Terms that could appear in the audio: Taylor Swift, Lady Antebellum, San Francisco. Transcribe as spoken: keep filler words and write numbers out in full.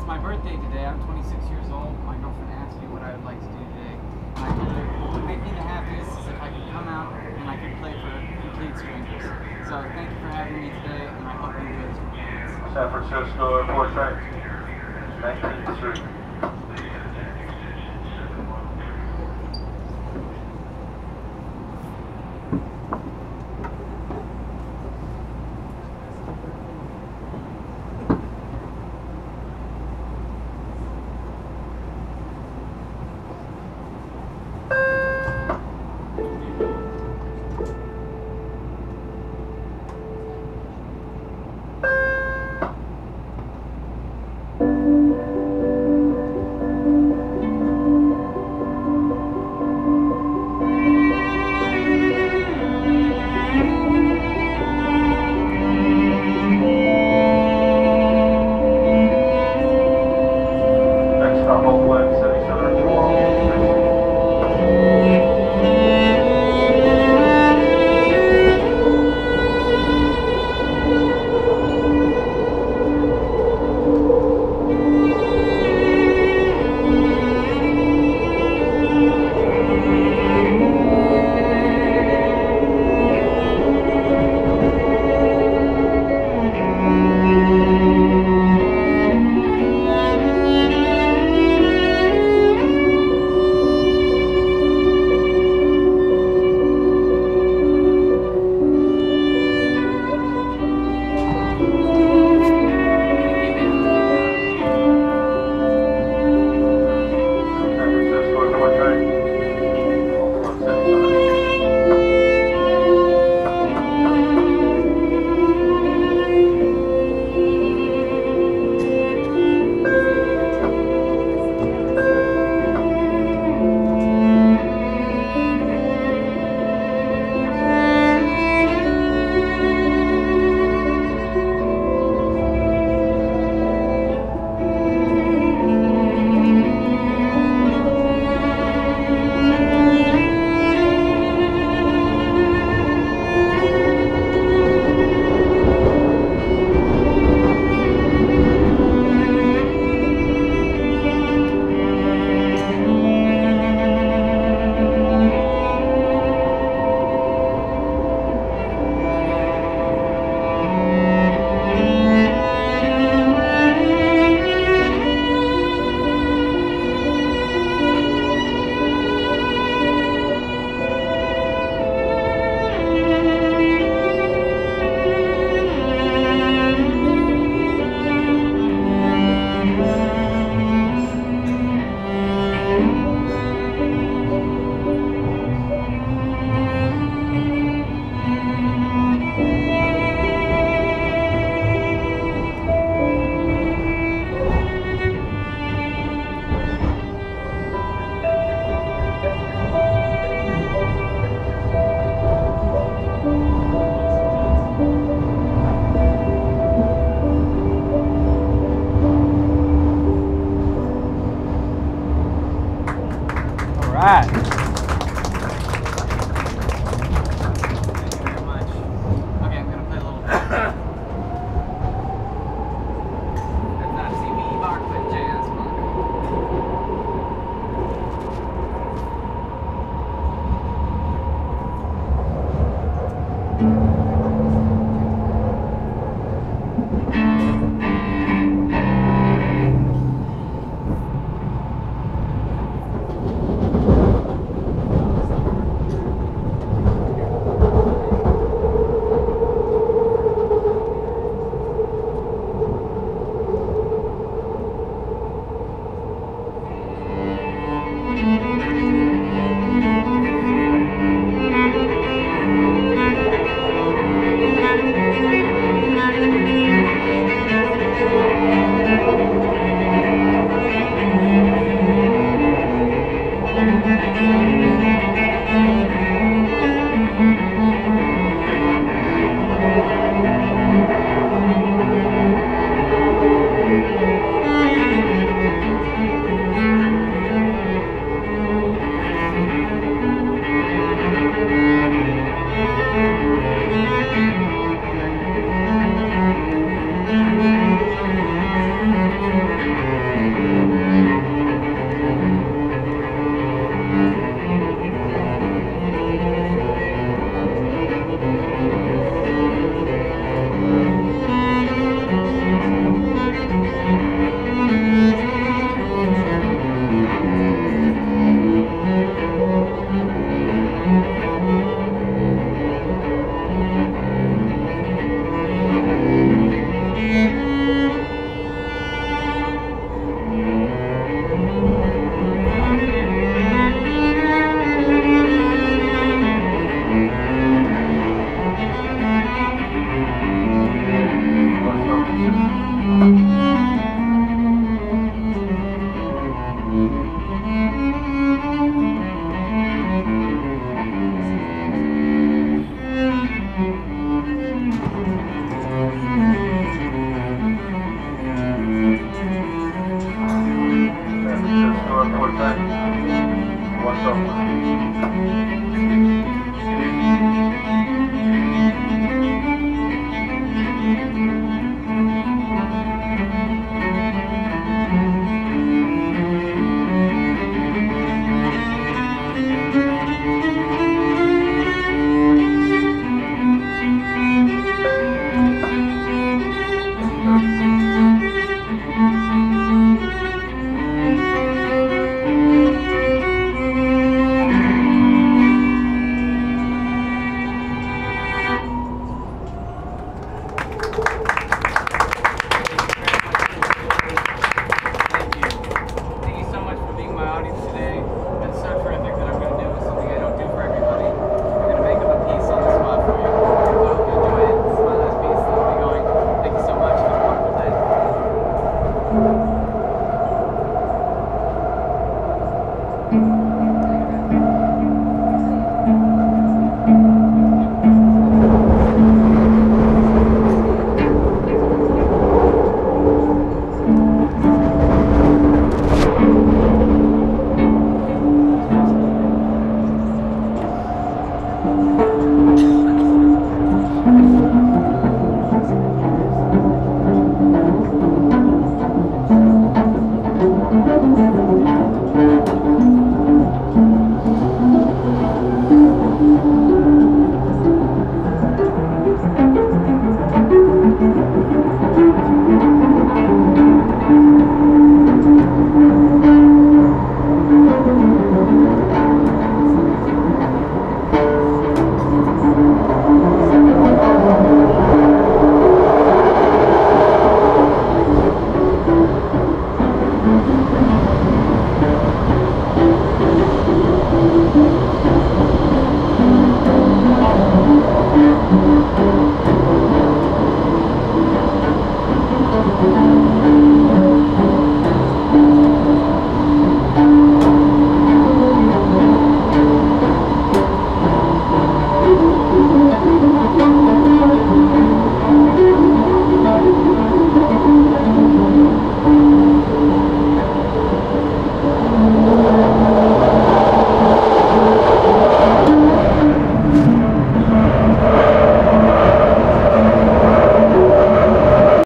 it's my birthday today. I'm twenty-six years old. My girlfriend asked me what I would like to do today. And I told her what would make me the happiest is if I could come out and I could play for complete strangers. So thank you for having me today, and I hope you enjoy this performance. San Francisco Airport Train. Thank you.